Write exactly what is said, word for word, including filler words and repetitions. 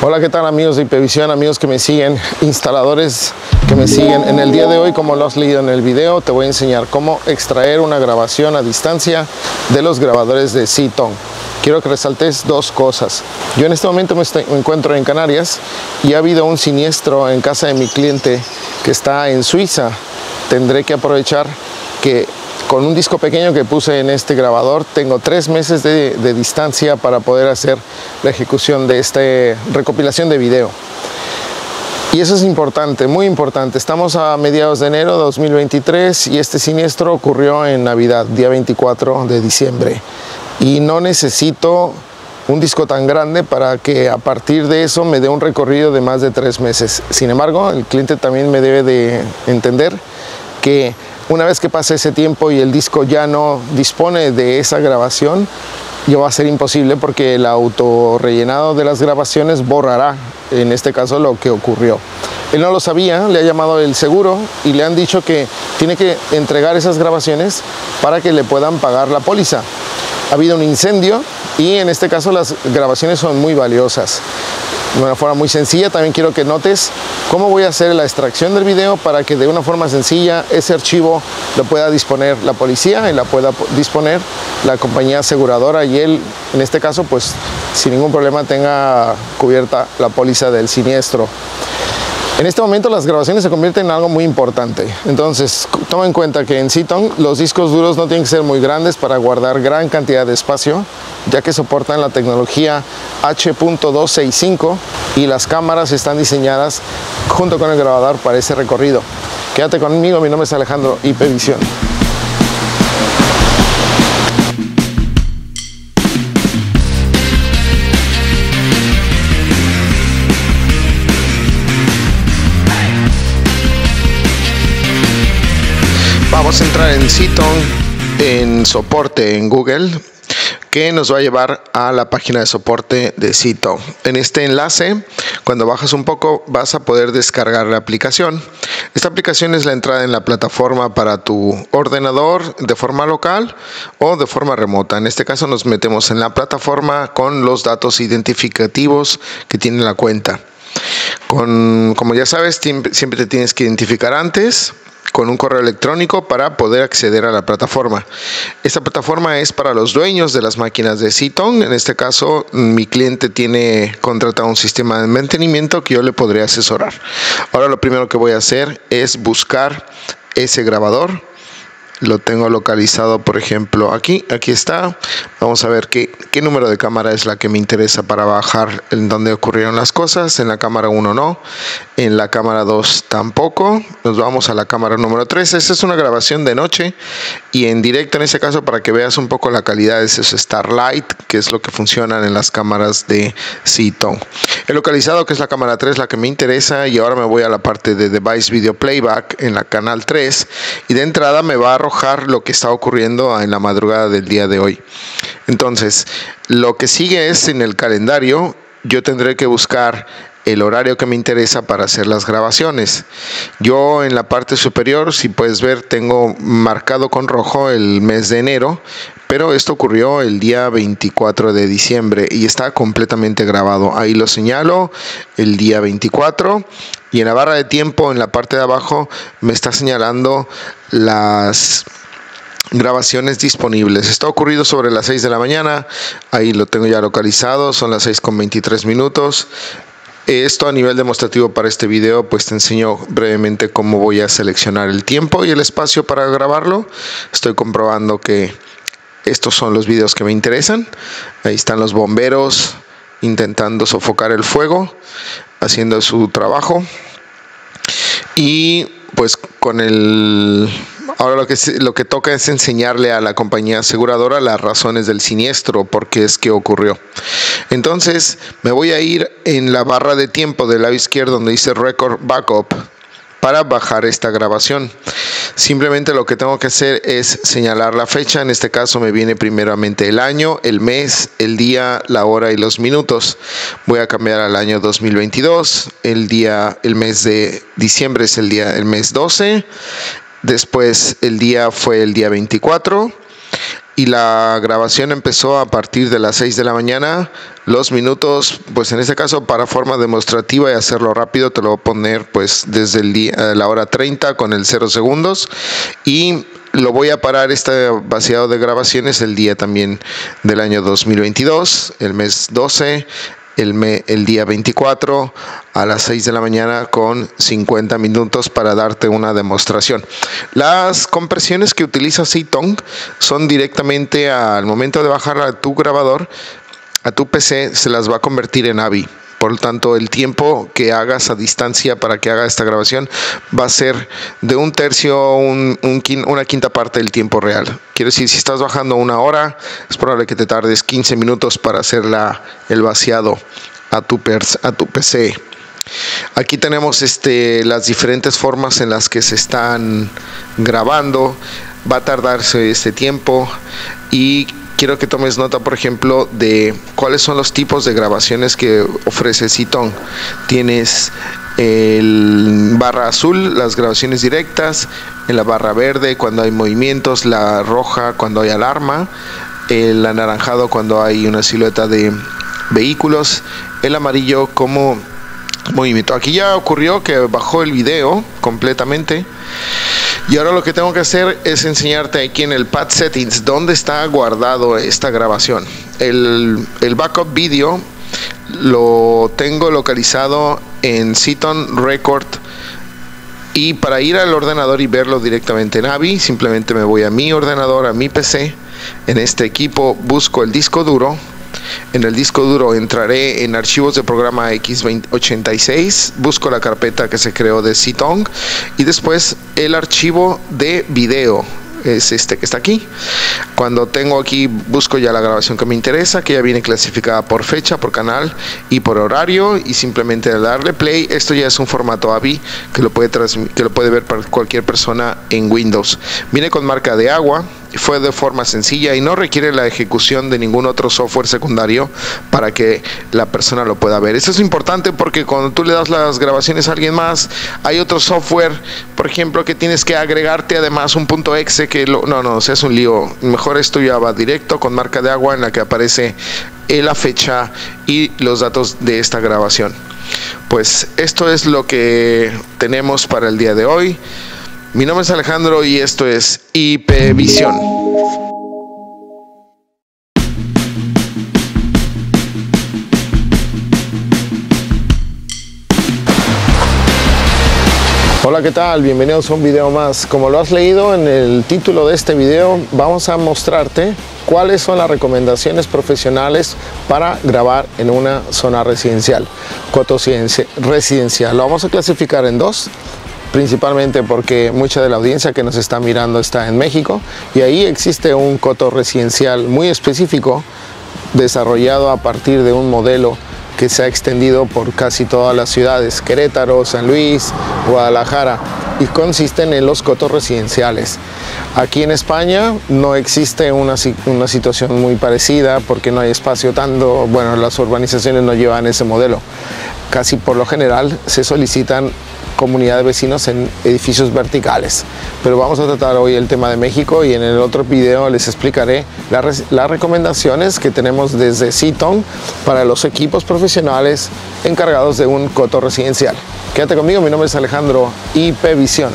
Hola, ¿qué tal amigos de IPVisión, amigos que me siguen, instaladores que me siguen? En el día de hoy, como lo has leído en el video, te voy a enseñar cómo extraer una grabación a distancia de los grabadores de Seetong. Quiero que resaltes dos cosas. Yo en este momento me, estoy, me encuentro en Canarias y ha habido un siniestro en casa de mi cliente que está en Suiza. Tendré que aprovechar que con un disco pequeño que puse en este grabador, tengo tres meses de, de distancia para poder hacer la ejecución de esta recopilación de video. Y eso es importante, muy importante. Estamos a mediados de enero de dos mil veintitrés y este siniestro ocurrió en Navidad, día veinticuatro de diciembre. Y no necesito un disco tan grande para que a partir de eso me dé un recorrido de más de tres meses. Sin embargo, el cliente también me debe de entender que una vez que pase ese tiempo y el disco ya no dispone de esa grabación, ya va a ser imposible porque el autorrellenado de las grabaciones borrará, en este caso, lo que ocurrió. Él no lo sabía, le ha llamado el seguro y le han dicho que tiene que entregar esas grabaciones para que le puedan pagar la póliza. Ha habido un incendio y en este caso las grabaciones son muy valiosas. De una forma muy sencilla, también quiero que notes cómo voy a hacer la extracción del video para que de una forma sencilla ese archivo lo pueda disponer la policía y la pueda disponer la compañía aseguradora y él, en este caso, pues sin ningún problema tenga cubierta la póliza del siniestro. En este momento las grabaciones se convierten en algo muy importante. Entonces, toma en cuenta que en Seetong los discos duros no tienen que ser muy grandes para guardar gran cantidad de espacio, ya que soportan la tecnología H punto doscientos sesenta y cinco y las cámaras están diseñadas junto con el grabador para ese recorrido. Quédate conmigo, mi nombre es Alejandro, IPVision. Vamos a entrar en Seetong, en soporte en Google, que nos va a llevar a la página de soporte de Seetong. En este enlace, cuando bajas un poco, vas a poder descargar la aplicación. Esta aplicación es la entrada en la plataforma para tu ordenador de forma local o de forma remota. En este caso nos metemos en la plataforma con los datos identificativos que tiene la cuenta. Con, como ya sabes, siempre te tienes que identificar antes con un correo electrónico para poder acceder a la plataforma. Esta plataforma es para los dueños de las máquinas de Seetong. En este caso, mi cliente tiene contratado un sistema de mantenimiento que yo le podría asesorar. Ahora lo primero que voy a hacer es buscar ese grabador. Lo tengo localizado, por ejemplo, aquí. Aquí está. Vamos a ver qué, qué número de cámara es la que me interesa para bajar en donde ocurrieron las cosas. En la cámara uno no. En la cámara dos tampoco. Nos vamos a la cámara número tres. Esta es una grabación de noche y en directo en este caso para que veas un poco la calidad de esos Starlight, que es lo que funcionan en las cámaras de Seetong. He localizado que es la cámara tres la que me interesa y ahora me voy a la parte de Device Video Playback en la canal tres y de entrada me va a lo que está ocurriendo en la madrugada del día de hoy. Entonces, lo que sigue es en el calendario, yo tendré que buscar el horario que me interesa para hacer las grabaciones. Yo en la parte superior, si puedes ver, tengo marcado con rojo el mes de enero, pero esto ocurrió el día veinticuatro de diciembre y está completamente grabado. Ahí lo señalo, el día veinticuatro, y en la barra de tiempo, en la parte de abajo, me está señalando las grabaciones disponibles. Está ocurrido sobre las seis de la mañana, ahí lo tengo ya localizado, son las seis con veintitrés minutos. Esto a nivel demostrativo para este video, pues te enseño brevemente cómo voy a seleccionar el tiempo y el espacio para grabarlo. Estoy comprobando que estos son los videos que me interesan. Ahí están los bomberos intentando sofocar el fuego, haciendo su trabajo. Y pues con el... Ahora lo que, lo que toca es enseñarle a la compañía aseguradora las razones del siniestro, por qué es que ocurrió. Entonces me voy a ir en la barra de tiempo del lado izquierdo donde dice Record Backup para bajar esta grabación. Simplemente lo que tengo que hacer es señalar la fecha. En este caso me viene primeramente el año, el mes, el día, la hora y los minutos. Voy a cambiar al año dos mil veintidós. El día, el mes de diciembre es el día, el mes doce. Después el día fue el día veinticuatro y la grabación empezó a partir de las seis de la mañana. Los minutos, pues en este caso para forma demostrativa y hacerlo rápido, te lo voy a poner pues desde el día, la hora treinta con el cero segundos, y lo voy a parar este vaciado de grabaciones el día también del año dos mil veintidós, el mes doce, el, me, el día veinticuatro a las seis de la mañana con cincuenta minutos para darte una demostración. Las compresiones que utiliza Seetong son directamente al momento de bajar a tu grabador, a tu P C, se las va a convertir en A V I. Por lo tanto, el tiempo que hagas a distancia para que haga esta grabación va a ser de un tercio, un, un, una quinta parte del tiempo real. Quiero decir, si estás bajando una hora, es probable que te tardes quince minutos para hacer la, el vaciado a tu, a tu P C. Aquí tenemos este, las diferentes formas en las que se están grabando. Va a tardarse este tiempo y quiero que tomes nota, por ejemplo, de cuáles son los tipos de grabaciones que ofrece Seetong. Tienes el barra azul, las grabaciones directas, en la barra verde cuando hay movimientos, la roja cuando hay alarma, el anaranjado cuando hay una silueta de vehículos, el amarillo como movimiento. Aquí ya ocurrió que bajó el video completamente. Y ahora lo que tengo que hacer es enseñarte aquí en el Pad Settings dónde está guardado esta grabación. El, el backup video lo tengo localizado en Seetong Record, y para ir al ordenador y verlo directamente en A V I, simplemente me voy a mi ordenador, a mi P C. En este equipo busco el disco duro. En el disco duro entraré en archivos de programa equis ochenta y seis, busco la carpeta que se creó de Seetong y después el archivo de video, es este que está aquí. Cuando tengo aquí, busco ya la grabación que me interesa, que ya viene clasificada por fecha, por canal y por horario, y simplemente darle play. Esto ya es un formato A V I que lo puede, que lo puede ver para cualquier persona en Windows. Viene con marca de agua, fue de forma sencilla y no requiere la ejecución de ningún otro software secundario para que la persona lo pueda ver. Eso es importante porque cuando tú le das las grabaciones a alguien más, hay otro software, por ejemplo, que tienes que agregarte además un punto exe que lo, no, no, o sea, es un lío. Mejor esto ya va directo con marca de agua en la que aparece la fecha y los datos de esta grabación. Pues esto es lo que tenemos para el día de hoy. Mi nombre es Alejandro y esto es IPVisión. Hola, ¿qué tal? Bienvenidos a un video más. Como lo has leído en el título de este video, vamos a mostrarte cuáles son las recomendaciones profesionales para grabar en una zona residencial, coto residencial. Lo vamos a clasificar en dos, principalmente porque mucha de la audiencia que nos está mirando está en México, y ahí existe un coto residencial muy específico desarrollado a partir de un modelo que se ha extendido por casi todas las ciudades, Querétaro, San Luis, Guadalajara, y consisten en los cotos residenciales. Aquí en España no existe una, una situación muy parecida porque no hay espacio tanto, bueno, las urbanizaciones no llevan ese modelo. Casi por lo general se solicitan comunidad de vecinos en edificios verticales, pero vamos a tratar hoy el tema de México, y en el otro video les explicaré las, las recomendaciones que tenemos desde Seetong para los equipos profesionales encargados de un coto residencial. Quédate conmigo, mi nombre es Alejandro IPVision.